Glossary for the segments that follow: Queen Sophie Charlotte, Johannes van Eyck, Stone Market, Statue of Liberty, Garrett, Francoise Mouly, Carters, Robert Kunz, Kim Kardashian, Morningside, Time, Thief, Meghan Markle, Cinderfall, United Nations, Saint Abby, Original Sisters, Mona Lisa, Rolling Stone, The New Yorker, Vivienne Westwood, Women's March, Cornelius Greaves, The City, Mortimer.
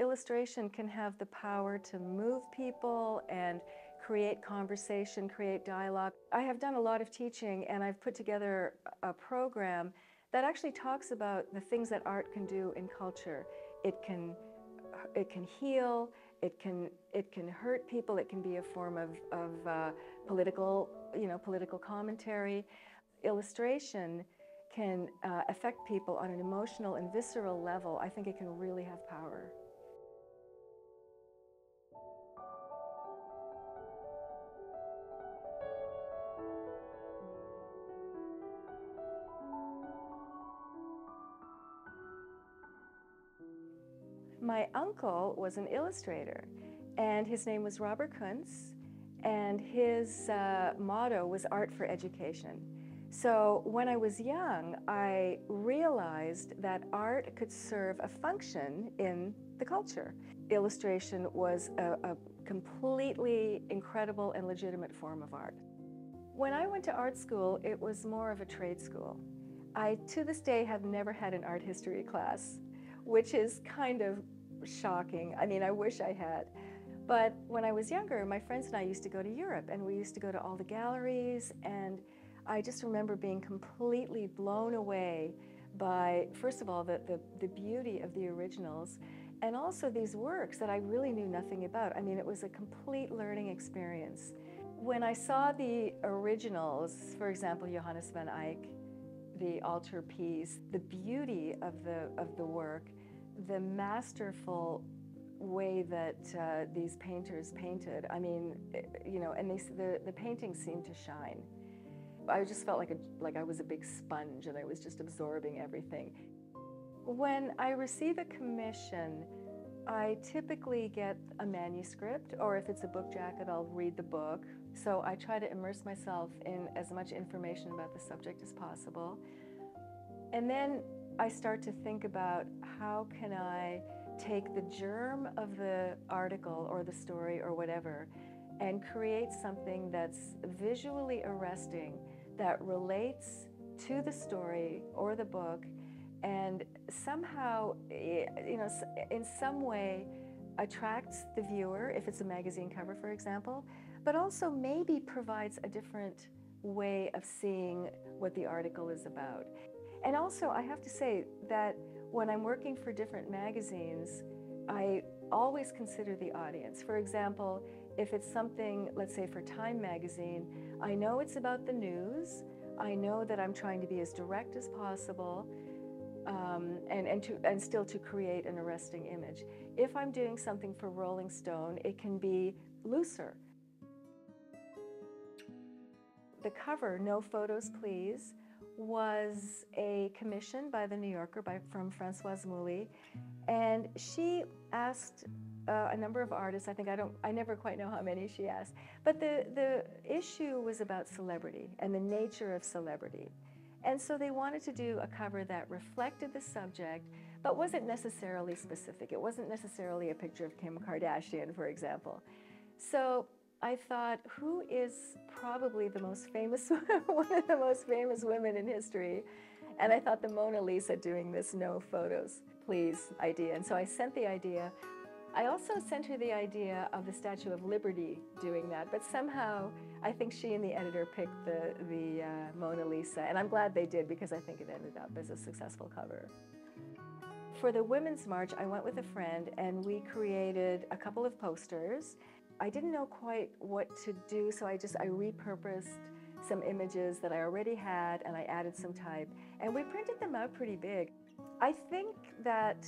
illustration can have the power to move people and create conversation, create dialogue. I have done a lot of teaching, and I've put together a program that actually talks about the things that art can do in culture. It can heal, it can hurt people, it can be a form of political commentary. Illustration can affect people on an emotional and visceral level. I think it can really have power. My uncle was an illustrator, and his name was Robert Kunz, and his motto was art for education. So when I was young, I realized that art could serve a function in the culture. Illustration was a completely incredible and legitimate form of art. When I went to art school, it was more of a trade school. I, to this day, have never had an art history class, which is kind of shocking. I mean, I wish I had. But when I was younger, my friends and I used to go to Europe, and we used to go to all the galleries, and I just remember being completely blown away by, first of all, the beauty of the originals, and also these works that I really knew nothing about. I mean, it was a complete learning experience. When I saw the originals, for example, Johannes van Eyck, the altarpiece, the beauty of the work, the masterful way that these painters painted, I mean, and the paintings seemed to shine. I just felt like I was a big sponge, and I was just absorbing everything. When I receive a commission, I typically get a manuscript, or if it's a book jacket, I'll read the book. So I try to immerse myself in as much information about the subject as possible. And then I start to think about how can I take the germ of the article or the story or whatever and create something that's visually arresting, that relates to the story or the book, and somehow, in some way attracts the viewer, if it's a magazine cover, for example, but also maybe provides a different way of seeing what the article is about. And also, I have to say that when I'm working for different magazines, I always consider the audience. For example, if it's something, let's say for Time magazine, I know it's about the news, I know that I'm trying to be as direct as possible, and still to create an arresting image. If I'm doing something for Rolling Stone, it can be looser. The cover, No Photos Please, was a commission by The New Yorker from Francoise Mouly, and she asked a number of artists. I never quite know how many she asked, but the issue was about celebrity and the nature of celebrity. And so they wanted to do a cover that reflected the subject, but wasn't necessarily specific. It wasn't necessarily a picture of Kim Kardashian, for example. So I thought, who is probably the most famous, one of the most famous women in history? And I thought the Mona Lisa doing this No Photos Please idea. And so I sent the idea. I also sent her the idea of the Statue of Liberty doing that, but somehow I think she and the editor picked the Mona Lisa, and I'm glad they did, because I think it ended up as a successful cover. For the Women's March, I went with a friend, and we created a couple of posters. I didn't know quite what to do, so I repurposed some images that I already had, and I added some type, and we printed them out pretty big. I think that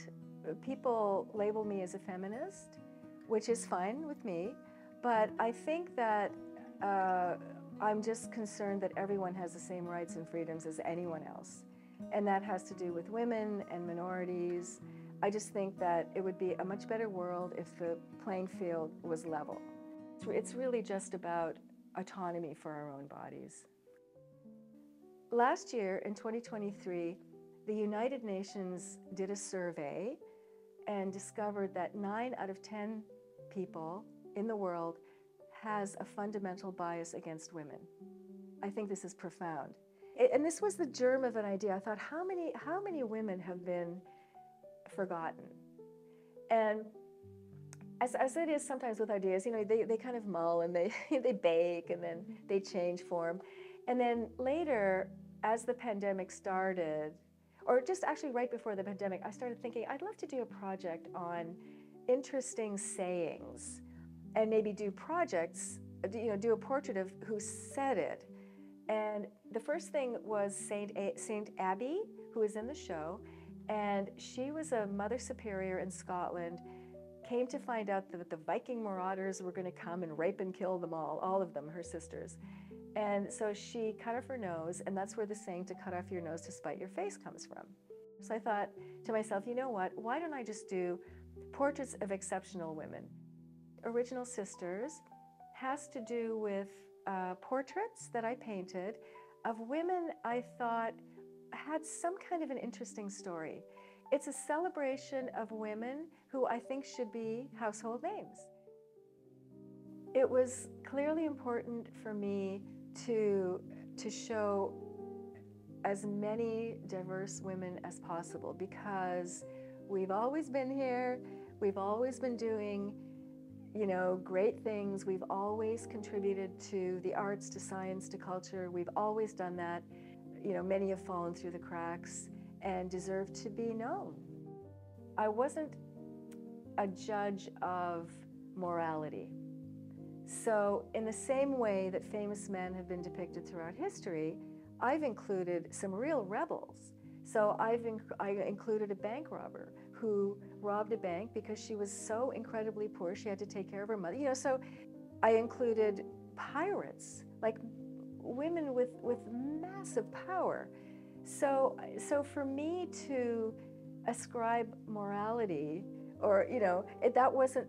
people label me as a feminist, which is fine with me, but I think that I'm just concerned that everyone has the same rights and freedoms as anyone else, and that has to do with women and minorities. I just think that it would be a much better world if the playing field was level. It's really just about autonomy for our own bodies. Last year, in 2023, the United Nations did a survey and discovered that 9 out of 10 people in the world has a fundamental bias against women. I think this is profound. And this was the germ of an idea. I thought, how many women have been forgotten? And As it is sometimes with ideas, you know, they kind of mull and they bake and then they change form. And then later, as the pandemic started, or just actually right before the pandemic, I started thinking I'd love to do a project on interesting sayings and maybe do projects, you know, do a portrait of who said it. And the first thing was Saint Abby, who is in the show, and she was a mother superior in Scotland, came to find out that the Viking marauders were going to come and rape and kill them all of them, her sisters. And so she cut off her nose, and that's where the saying to cut off your nose to spite your face comes from. So I thought to myself, you know what, why don't I just do portraits of exceptional women? Original Sisters has to do with portraits that I painted of women I thought had some kind of an interesting story. It's a celebration of women who I think should be household names. It was clearly important for me to show as many diverse women as possible, because we've always been here, we've always been doing, you know, great things, we've always contributed to the arts, to science, to culture, we've always done that. You know, many have fallen through the cracks and deserve to be known. I wasn't a judge of morality. So in the same way that famous men have been depicted throughout history, I've included some real rebels. So I included a bank robber who robbed a bank because she was so incredibly poor she had to take care of her mother. You know, so I included pirates, like women with massive power. So for me to ascribe morality, or, you know, that wasn't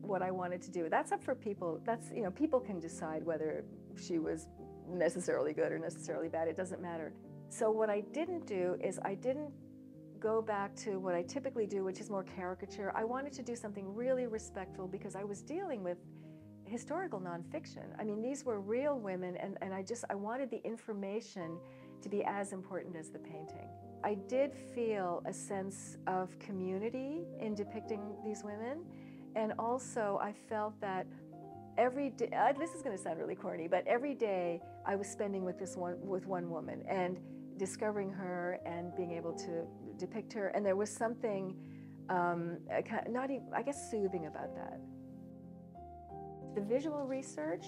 what I wanted to do. That's up for people. That's, you know, people can decide whether she was necessarily good or necessarily bad. It doesn't matter. So what I didn't do is I didn't go back to what I typically do, which is more caricature. I wanted to do something really respectful because I was dealing with historical nonfiction. I mean, these were real women, and I wanted the information to be as important as the painting. I did feel a sense of community in depicting these women, and also I felt that every day, this is going to sound really corny, but every day I was spending with one woman and discovering her and being able to depict her, and there was something not even, I guess, soothing about that. The visual research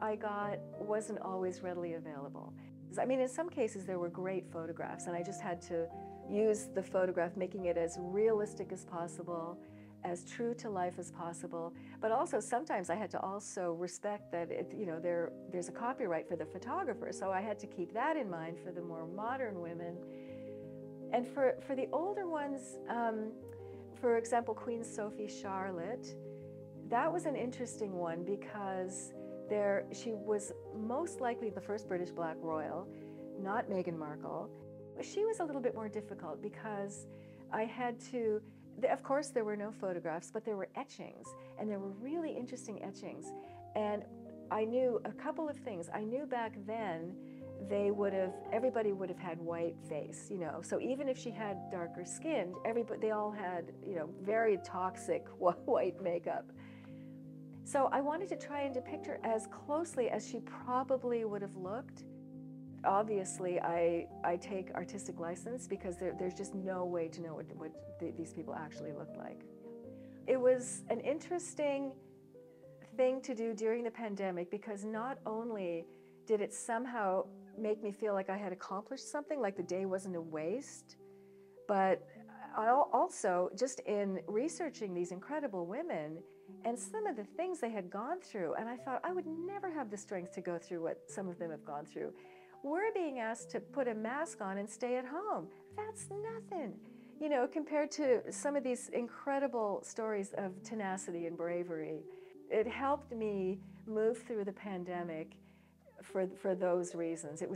I got wasn't always readily available. I mean, in some cases there were great photographs, and I just had to use the photograph, making it as realistic as possible, as true to life as possible. But also sometimes I had to also respect that, it, you know, there's a copyright for the photographer, so I had to keep that in mind for the more modern women. And for the older ones, for example, Queen Sophie Charlotte, that was an interesting one because she was most likely the first British Black royal, not Meghan Markle. She was a little bit more difficult because I had to, of course there were no photographs, but there were etchings, and there were really interesting etchings. And I knew a couple of things. I knew back then everybody would have had white face, you know, so even if she had darker skin, they all had, you know, very toxic white makeup. So I wanted to try and depict her as closely as she probably would have looked. Obviously, I take artistic license because there's just no way to know what these people actually looked like. It was an interesting thing to do during the pandemic because not only did it somehow make me feel like I had accomplished something, like the day wasn't a waste, but also just in researching these incredible women, and some of the things they had gone through, and I thought, I would never have the strength to go through what some of them have gone through. We're being asked to put a mask on and stay at home. That's nothing, you know, compared to some of these incredible stories of tenacity and bravery. It helped me move through the pandemic for those reasons. It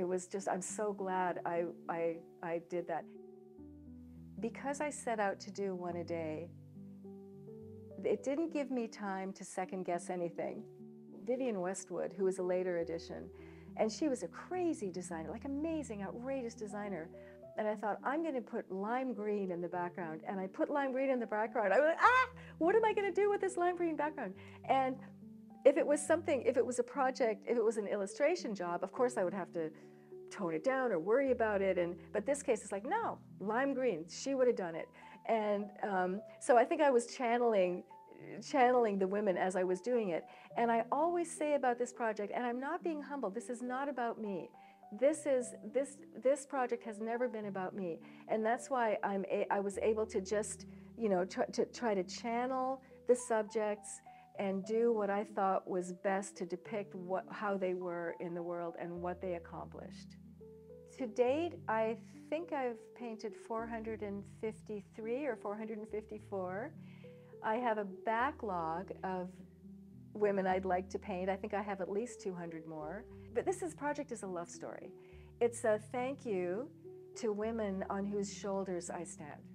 was just, I'm so glad I did that. Because I set out to do one a day, it didn't give me time to second guess anything. Vivienne Westwood, who was a later addition, and she was a crazy designer, like amazing, outrageous designer. And I thought, I'm going to put lime green in the background. And I put lime green in the background. I was like, what am I going to do with this lime green background? And if it was something, if it was a project, if it was an illustration job, of course I would have to tone it down or worry about it. But this case is like, no, lime green, she would have done it. And so I think I was channeling the women as I was doing it. And I always say about this project, and I'm not being humble, this is not about me. This project has never been about me. And that's why I was able to just, try to channel the subjects and do what I thought was best to depict how they were in the world and what they accomplished. To date, I think I've painted 453 or 454. I have a backlog of women I'd like to paint. I think I have at least 200 more. But this project is a love story. It's a thank you to women on whose shoulders I stand.